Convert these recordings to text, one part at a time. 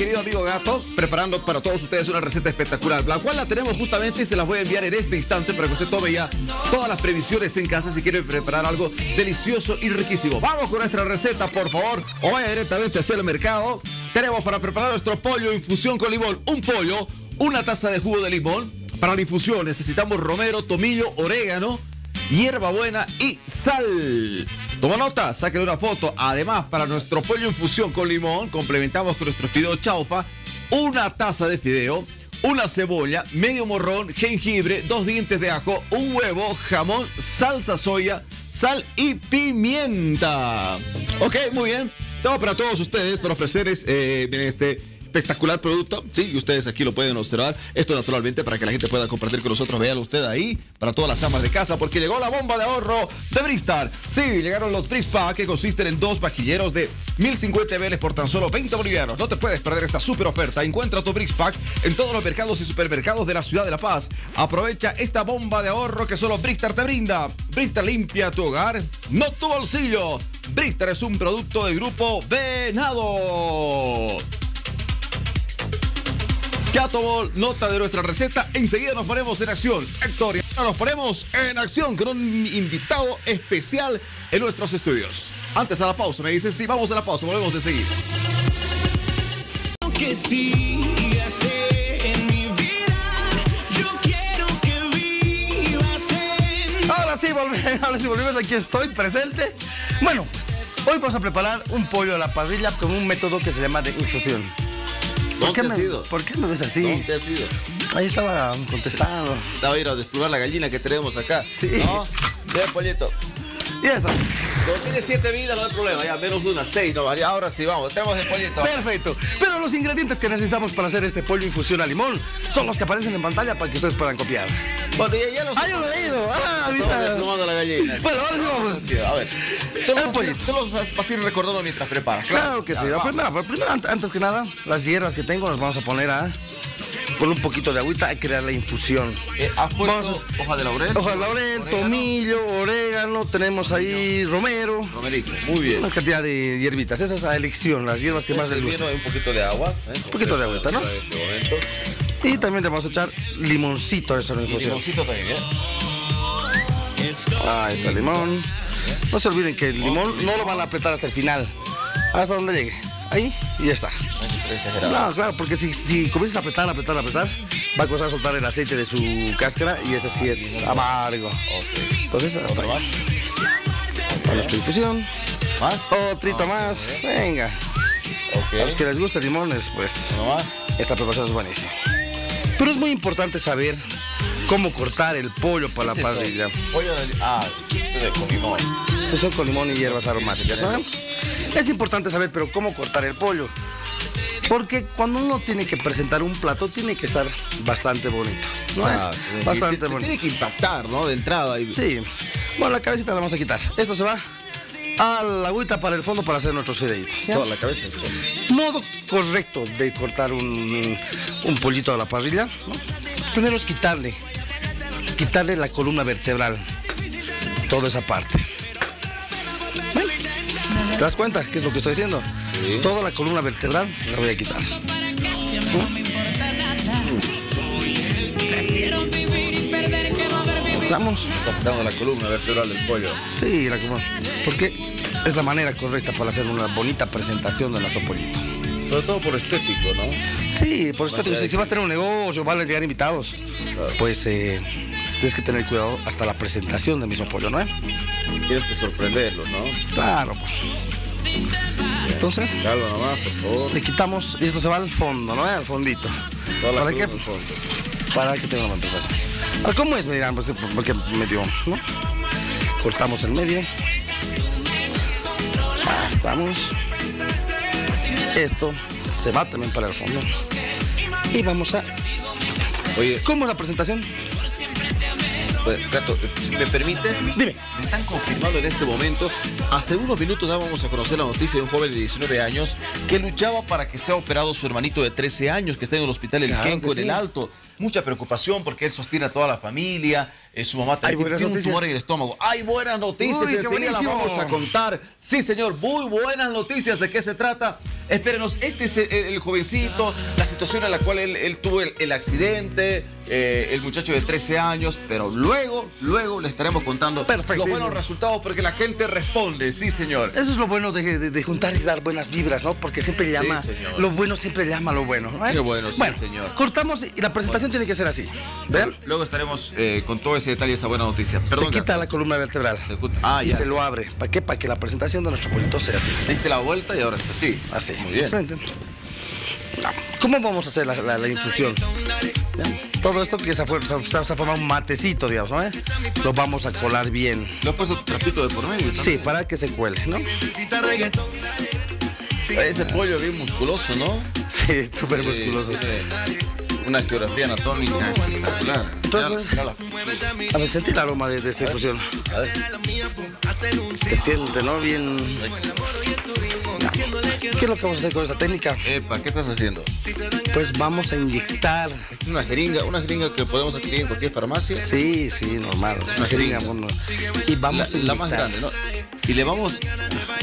querido amigo Gato, preparando para todos ustedes una receta espectacular, la cual la tenemos justamente y se las voy a enviar en este instante para que usted tome ya todas las previsiones en casa si quiere preparar algo delicioso y riquísimo. Vamos con nuestra receta, por favor, o vaya directamente hacia el mercado. Tenemos para preparar nuestro pollo infusión con limón, un pollo, una taza de jugo de limón. Para la infusión necesitamos romero, tomillo, orégano, hierbabuena y sal. Toma nota, sáquenle una foto. Además, para nuestro pollo infusión con limón, complementamos con nuestro fideo chaufa, una taza de fideo, una cebolla, medio morrón, jengibre, 2 dientes de ajo, un huevo, jamón, salsa soya, sal y pimienta. Ok, muy bien. Todo para todos ustedes, para ofrecerles espectacular producto, sí, y ustedes aquí lo pueden observar, esto naturalmente para que la gente pueda compartir con nosotros, véalo usted ahí, para todas las amas de casa, porque llegó la bomba de ahorro de Brisstar. Sí, llegaron los Brisstar, que consisten en 2 pajilleros de 1050 ml por tan solo 20 bolivianos, no te puedes perder esta super oferta, encuentra tu Brisstar en todos los mercados y supermercados de la ciudad de La Paz, aprovecha esta bomba de ahorro que solo Brisstar te brinda. Brisstar limpia tu hogar, no tu bolsillo. Brisstar es un producto del grupo Venado. Ya tomó nota de nuestra receta, enseguida nos ponemos en acción. Héctor, nos ponemos en acción con un invitado especial en nuestros estudios. Antes a la pausa, me dicen, sí, vamos a la pausa, volvemos enseguida. Ahora sí, volvemos, aquí estoy presente. Bueno, hoy vamos a preparar un pollo a la parrilla con un método que se llama de infusión. ¿Por qué me ves así? ¿Dónde has ido? Ahí estaba contestado. Estaba a ir a desplugar la gallina que tenemos acá. Sí. ¿No? Ve, pollito. Y ya está. 2007 vidas, no hay problema. Ya, menos una, 6, no varía. Ahora sí, vamos. Tenemos el pollito. Perfecto. Pero los ingredientes que necesitamos para hacer este pollo infusión a limón son los que aparecen en pantalla para que ustedes puedan copiar. Bueno, ya los... ¡Ah, yo lo he leído! ¡Ah, ahorita! Desplumando la gallina. Bueno, ahora sí vamos. Sí, a ver. Tú los vas a ir recordando mientras preparas. Claro que sí. Primero, antes que nada, las hierbas que tengo las vamos a poner a... Con un poquito de agüita hay que crear la infusión. Hoja de laurel. Hoja de laurel, tomillo, orégano, tenemos ahí romero. Romerito, muy bien. Una cantidad de hierbitas, esas a elección, las hierbas que más les gustan. Un poquito de agua. Un poquito de agüita, ¿no? Y también le vamos a echar limoncito a esa infusión. Limoncito también, ¿eh? Ahí está el limón. No se olviden que el limón no lo van a apretar hasta el final, hasta donde llegue. Ahí y ya está. No, claro, porque si comienzas a apretar, va a comenzar a soltar el aceite de su cáscara y ese sí es amargo. Okay. Entonces, hasta ahí. Para nuestra infusión. ¿Más? Otrita más. Venga. Okay. A los que les gusta limones, pues, esta preparación es buenísima. Pero es muy importante saber cómo cortar el pollo para la parrilla. Pollo con limón. Estos son con limón y hierbas aromáticas, ¿saben? Es importante saber, pero cómo cortar el pollo, porque cuando uno tiene que presentar un plato, tiene que estar bastante bonito, ¿no? Bastante bonito. Tiene que impactar, ¿no? De entrada. Y... Sí. Bueno, la cabecita la vamos a quitar. Esto se va a la agüita para el fondo para hacer nuestros fideitos. Toda la cabeza. Modo correcto de cortar un pollito a la parrilla, ¿no? Primero es quitarle la columna vertebral, toda esa parte. ¿Te das cuenta qué es lo que estoy diciendo? Sí. Toda la columna vertebral la voy a quitar. ¿Estamos? Cortando la columna vertebral del pollo. Sí, la columna. Porque es la manera correcta para hacer una bonita presentación de nuestro pollito. Sobre todo por estético, ¿no? Sí, por estético. Si vas a tener un negocio, van a llegar invitados, claro. Pues tienes que tener cuidado hasta la presentación del mismo pollo, ¿no? Tienes que sorprenderlo, ¿no? Claro. Entonces, calma nomás, por favor. Le quitamos y esto se va al fondo, ¿no? Al fondito. ¿Para qué? Para que tenga una presentación. Ahora, ¿cómo es? Me dirán, pues, porque medio, ¿no? Cortamos el medio. Ahí estamos. Esto se va también para el fondo. Y vamos a... Oye, ¿cómo es la presentación? Pues, Gato, ¿me permites? Dime. Me están confirmando en este momento. Hace unos minutos dábamos a conocer la noticia de un joven de 19 años que luchaba para que sea operado su hermanito de 13 años que está en el hospital El Quenco, en El Alto. mucha preocupación porque él sostiene a toda la familia, su mamá también tiene un tumor en el estómago. Hay buenas noticias, enseguida las vamos a contar. Sí, señor, muy buenas noticias. ¿De qué se trata? Espérenos, este es el jovencito, la situación en la cual él tuvo el accidente, el muchacho de 13 años, pero luego le estaremos contando los buenos resultados porque la gente responde, sí, señor. Eso es lo bueno de juntar y dar buenas vibras, ¿no? Porque siempre llama, sí, lo bueno siempre llama lo bueno, ¿no? Qué bueno, sí, señor. Cortamos y la presentación tiene que ser así, ¿vean? Luego estaremos con todo ese detalle, esa buena noticia. Perdón, se quita la columna vertebral y se lo abre. ¿Para qué? Para que la presentación de nuestro polito sea así. Diste la vuelta y ahora está así. Así. Muy bien. Excelente. ¿Cómo vamos a hacer la infusión? ¿Ya? Todo esto que se ha formado un matecito, digamos, ¿no? Lo vamos a colar bien. Lo he puesto trapito de por medio también. Sí, para que se cuele, ¿no? Ese pollo bien musculoso, ¿no? Sí, súper musculoso. Una geografía anatómica espectacular. Entonces, a ver, sentí el aroma de esta infusión. A ver. Se siente, ¿no? Bien... ¿Qué es lo que vamos a hacer con esta técnica? Epa, ¿qué estás haciendo? Pues vamos a inyectar. Es una jeringa que podemos adquirir en cualquier farmacia. Sí, sí, normal. Es una jeringa. Y vamos a inyectar. La más grande, ¿no? Y le vamos...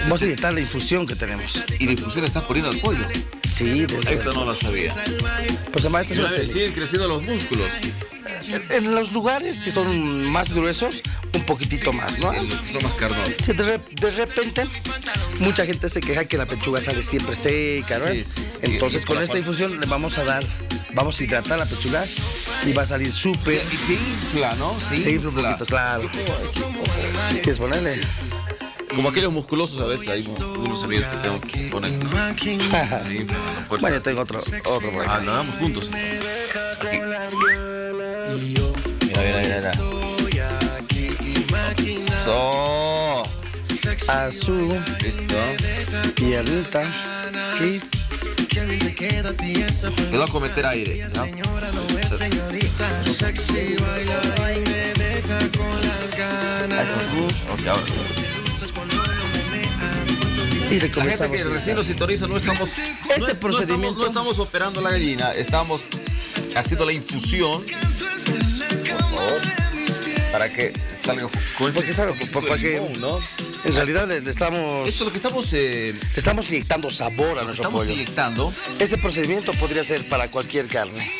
Vamos a inyectar la infusión que tenemos. ¿Y la infusión la estás poniendo al pollo? Sí. Esto no lo sabía. Pues además esta es una técnica. Siguen creciendo los músculos. En los lugares que son más gruesos, un poquitito más, ¿no? En los que son más carnosos. Sí, de repente, mucha gente se queja que la pechuga sale siempre seca, ¿no? Sí, sí, sí. Entonces, con esta infusión le vamos a dar, vamos a hidratar la pechuga y va a salir súper... Y se infla, ¿no? Se infla un poquito, claro. ¿Quieres ponerle? Como aquellos musculosos a veces, hay unos amigos que tengo que poner. Sí, bueno, yo tengo otro por acá. Ah, lo damos juntos. Aquí. Mira. So. A su piernita. Y... Me va a cometer aire, ¿no? Ok, ahora sí. Y la gente que recién nos sintoniza, no estamos procedimiento no estamos operando la gallina, estamos haciendo la infusión, por favor, para que salga con limón, ¿no? En realidad le estamos... Esto es lo que estamos... estamos inyectando sabor a nuestro pollo. Inyectando. Este procedimiento podría ser para cualquier carne.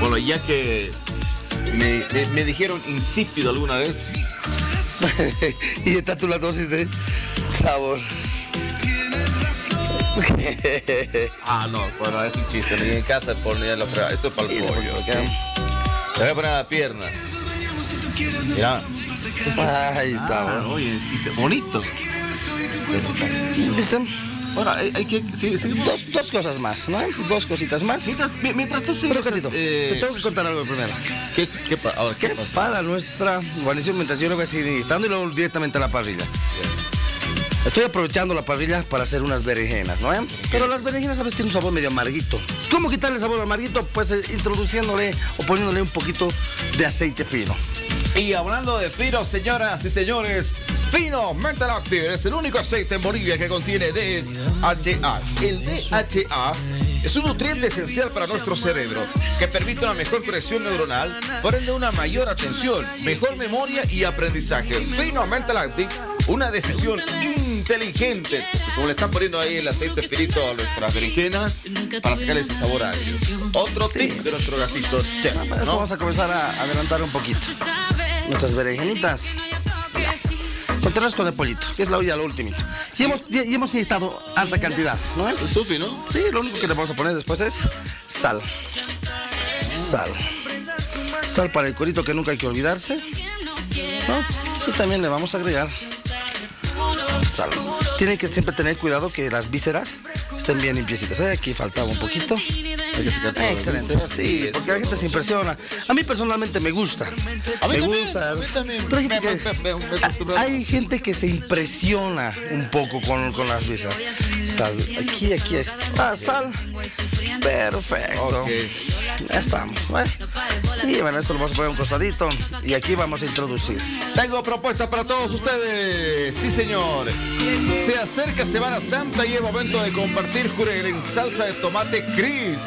Bueno, ya que me dijeron insípido alguna vez... Y está tu la dosis de sabor. Ah, no, bueno, es un chiste. Ni en casa por ni en la fregada. Esto es para el pollo. ¿Sí? Te voy a poner la pierna. Mira. Ahí está, bueno. Oye, es bonito. ¿Listo? Bueno, hay que... Dos cosas más, ¿no? Dos cositas más. Mientras tú sigues... Te tengo que contar algo primero. ¿Qué pasa? Para nuestra guarnición, mientras yo lo voy a seguir inyectando y luego directamente a la parrilla. Estoy aprovechando la parrilla para hacer unas berenjenas, ¿no? Pero las berenjenas a veces tienen un sabor medio amarguito. ¿Cómo quitarle sabor amarguito? Pues introduciéndole o poniéndole un poquito de aceite fino. Y hablando de fino, señoras y señores, Vino Mental Acti es el único aceite en Bolivia que contiene DHA. El DHA es un nutriente esencial para nuestro cerebro que permite una mejor presión neuronal, por ende una mayor atención, mejor memoria y aprendizaje. Vino Mental Acti, una decisión inteligente, como le están poniendo ahí el aceite finito a nuestras berenjenas para sacar ese sabor agrio. Otro tip de nuestro gafito, chef, ¿no? Vamos a comenzar a adelantar un poquito nuestras berenjenitas. Continuamos con el pollito, que es la olla, lo último. Y hemos inyectado alta cantidad, ¿no? El sufi, ¿no? Sí, lo único que le vamos a poner después es sal. Sal para el cuerito, que nunca hay que olvidarse, ¿no? Y también le vamos a agregar sal. Tienen que siempre tener cuidado que las vísceras estén bien limpiecitas. Aquí faltaba un poquito. Excelente, sí, porque la gente se impresiona. A mí personalmente me gusta. Hay gente que se impresiona un poco con las visas. Sal, aquí está sal. Perfecto. Ya estamos, ¿eh? Y bueno, esto lo vamos a poner a un costadito y aquí vamos a introducir. Tengo propuestas para todos ustedes. Sí, señor. Se acerca Semana Santa y es momento de compartir Jurel en salsa de tomate Cris.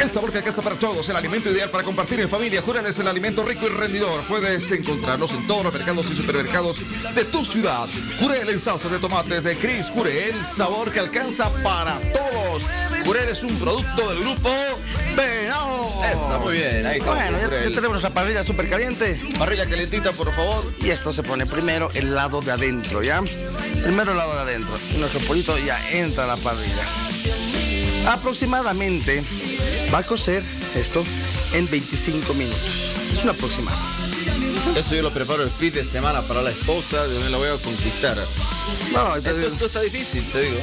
El sabor que alcanza para todos, el alimento ideal para compartir en familia. Jurel es el alimento rico y rendidor. Puedes encontrarlos en todos los mercados y supermercados de tu ciudad. Jurel en salsas de tomates de Cris. Jurel, el sabor que alcanza para todos. Jurel es un producto del grupo Vino. Eso, muy bien, ahí está. Bueno, ya tenemos la parrilla súper caliente. Parrilla calentita, por favor. Y esto se pone primero el lado de adentro, ¿ya? Primero el lado de adentro. Y nuestro pollito ya entra a la parrilla. Aproximadamente va a cocer esto en 25 minutos. Es un aproximado. Eso yo lo preparo el fin de semana para la esposa, de donde la voy a conquistar. No, esto está difícil, te digo.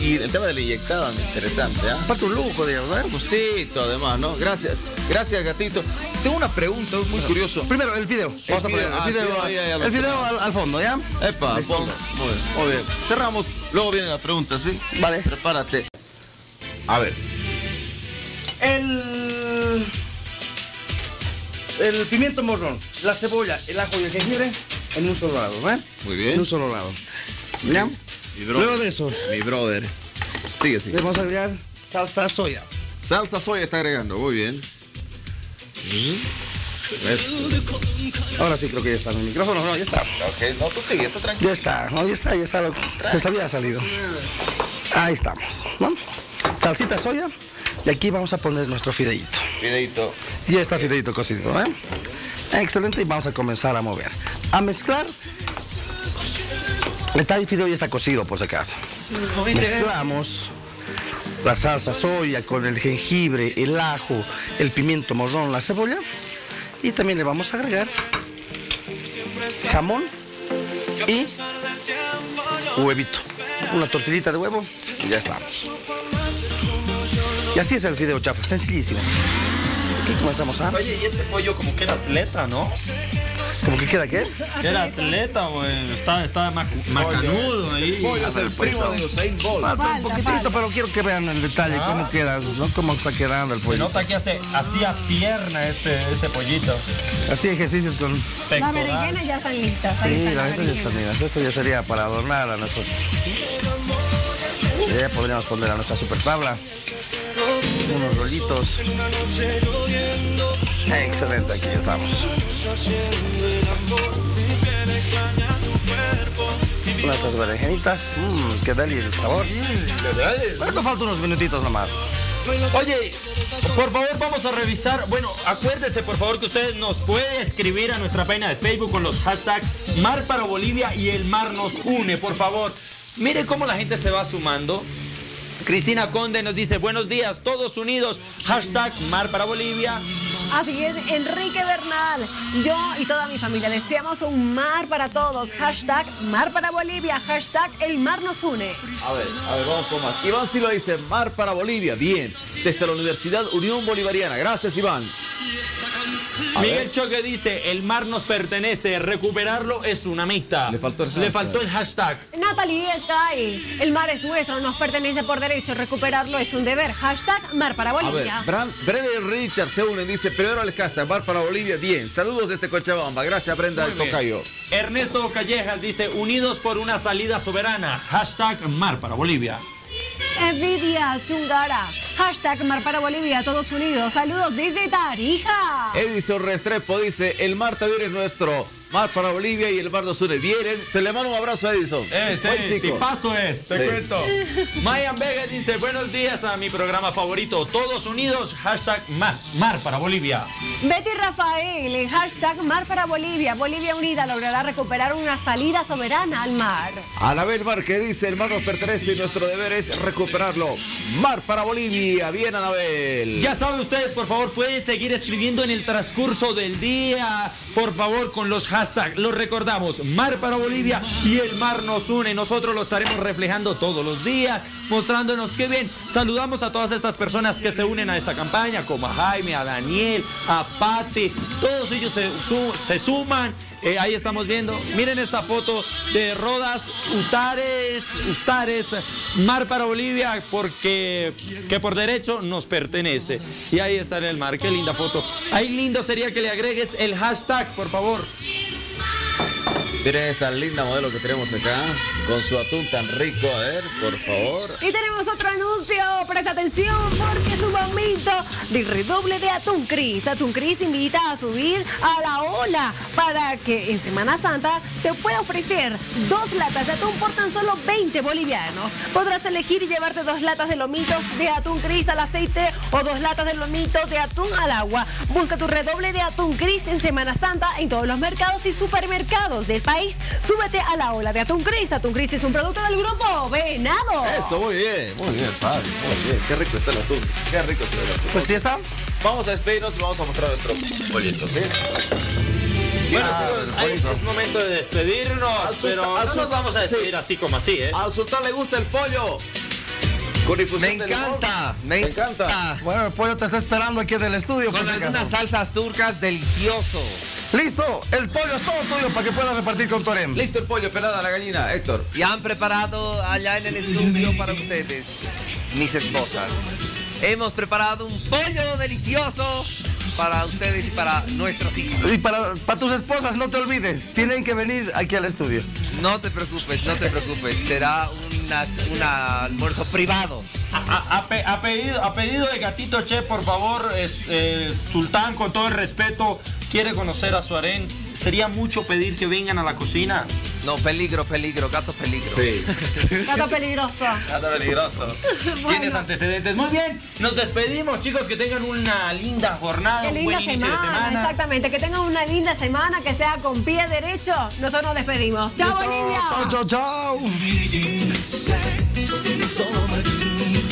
Y el tema de la inyectada es interesante, ¿eh? Aparte un lujo, digamos, ¿eh? Gustito, además, ¿no? Gracias. Gracias, gatito. Tengo una pregunta, es muy curioso. Primero, el video. Vamos a poner el video al fondo, ¿ya? Epa, al fondo. Muy bien. Cerramos, luego viene la pregunta, ¿sí? Vale. Prepárate. A ver. El pimiento morrón, la cebolla, el ajo y el jengibre en un solo lado, ¿eh? Muy bien. En un solo lado. ¿Ya? Luego de eso. Mi brother. Sigue, sigue. Le vamos a agregar salsa soya. Salsa soya está agregando, muy bien. Ahora sí creo que ya está mi micrófono, no, ya está. Ok, no, tú sigue, tú tranquilo. Ya está, no, ya está, se había salido. Ahí estamos, ¿no? Salsita soya. Y aquí vamos a poner nuestro fideíto. Fideíto. Ya está fideíto cocido, ¿eh? Excelente, y vamos a comenzar a mover. A mezclar. El fideo ya está cocido, por si acaso. Mezclamos la salsa soya con el jengibre, el ajo, el pimiento morrón, la cebolla. Y también le vamos a agregar jamón y huevito. Una tortillita de huevo y ya estamos. Y así es el fideo, chafa, sencillísimo. Aquí comenzamos a... Oye, y ese pollo como que era atleta, ¿no? ¿Como que queda qué? Era atleta, güey. Estaba macanudo ahí. El pollo es el primo de los 6 goles. Falta un poquitito, pero quiero que vean el detalle, cómo queda, ¿no? Cómo está quedando el pollo. Se nota que hacía pierna este pollito. Así ejercicios con... La berenjena ya está lista. Sí, la berenjena ya está lista. Esto ya sería para adornar a nosotros. Ya podríamos poner a nuestra super tabla. Unos rollitos. Excelente, aquí estamos. Nuestras berenjenitas. Qué deli el sabor. Bueno, falta unos minutitos nomás. Oye, por favor vamos a revisar. Bueno, acuérdese por favor que usted nos puede escribir a nuestra página de Facebook con los hashtags Mar para Bolivia y El Mar Nos Une, por favor. Mire cómo la gente se va sumando. Cristina Conde nos dice, buenos días, todos unidos, hashtag Mar para Bolivia. Así es, Enrique Bernal, yo y toda mi familia deseamos un mar para todos, hashtag Mar para Bolivia, hashtag El Mar Nos Une. A ver, vamos con más. Iván sí lo dice, Mar para Bolivia, bien, desde la Universidad Unión Bolivariana, gracias Iván. Miguel Choque dice, el mar nos pertenece, recuperarlo es una mixta. Le faltó el hashtag. Natalie está ahí, el mar es nuestro, nos pertenece por derecho, recuperarlo es un deber, hashtag Mar para Bolivia. A ver, Brenda Richard se une, dice, primero el hashtag Mar para Bolivia, bien, saludos desde Cochabamba, gracias Brenda del Tocayo. Ernesto Callejas dice, unidos por una salida soberana, hashtag Mar para Bolivia. Evidia Chungara, hashtag Mar para Bolivia, todos unidos, saludos desde Tarija. Edison Restrepo dice, el mar también es nuestro, Mar para Bolivia y El Mar Nos Une. Vienen, te le mando un abrazo a Edison. Sí, tipazo es, te cuento. Mayan Vega dice, buenos días a mi programa favorito, todos unidos, hashtag Mar para Bolivia. Betty Rafael, hashtag Mar para Bolivia, Bolivia unida logrará recuperar una salida soberana al mar. Anabel Márquez dice, el mar nos pertenece y nuestro deber es recuperarlo, Mar para Bolivia. Bien, Anabel. Ya saben ustedes, por favor, pueden seguir escribiendo en el transcurso del día, por favor, con los hashtags Hashtag, lo recordamos, Mar para Bolivia y el mar nos une. Nosotros lo estaremos reflejando todos los días, mostrándonos qué bien. Saludamos a todas estas personas que se unen a esta campaña, como a Jaime, a Daniel, a Pati. Todos ellos se suman. Ahí estamos viendo, miren esta foto de Rodas, Ustares, Mar para Bolivia, porque que por derecho nos pertenece. Y ahí está en el mar, qué linda foto. Ahí lindo sería que le agregues el hashtag, por favor. Miren esta linda modelo que tenemos acá, con su atún tan rico, a ver, por favor. Y tenemos otro anuncio, presta atención, porque es un aumento del redoble de Atún Cris. Atún Cris te invita a subir a la ola para que en Semana Santa te pueda ofrecer 2 latas de atún por tan solo 20 bolivianos. Podrás elegir y llevarte 2 latas de lomitos de Atún Cris al aceite o 2 latas de lomitos de atún al agua. Busca tu redoble de Atún Cris en Semana Santa en todos los mercados y supermercados del país. Súbete a la ola de Atún Cris. Atún Cris es un producto del grupo Venado. Eso, muy bien, padre, muy bien. Qué rico está el atún, qué rico está el atún. Pues sí está. Vamos a despedirnos y vamos a mostrar nuestros bolitos, ¿sí? Bueno, chicos, es momento de despedirnos, pero no nos vamos a despedir así como así, ¿eh? Al sultán le gusta el pollo. Me encanta, me encanta. Bueno, el pollo te está esperando aquí del estudio. Con algunas salsas turcas, delicioso. Listo, el pollo es todo tuyo para que puedas repartir con Torem. Listo el pollo, pelada la gallina, Héctor. Y han preparado allá en el estudio para ustedes, mis esposas. Hemos preparado un pollo delicioso para ustedes y para nuestros hijos. Y para tus esposas, no te olvides, tienen que venir aquí al estudio. No te preocupes, no te preocupes, será un almuerzo privado. A pedido de Gatito Che, por favor, Sultán, con todo el respeto, quiere conocer a su harén. ¿Sería mucho pedir que vengan a la cocina? No, peligro, gato peligro. Sí. Gato peligroso. Bueno. Tienes antecedentes. Muy bien, nos despedimos, chicos, que tengan una linda jornada, un buen inicio de semana. Exactamente, que tengan una linda semana, que sea con pie derecho. Nosotros nos despedimos. ¡Chao, Bolivia! ¡Chao, chao, chao!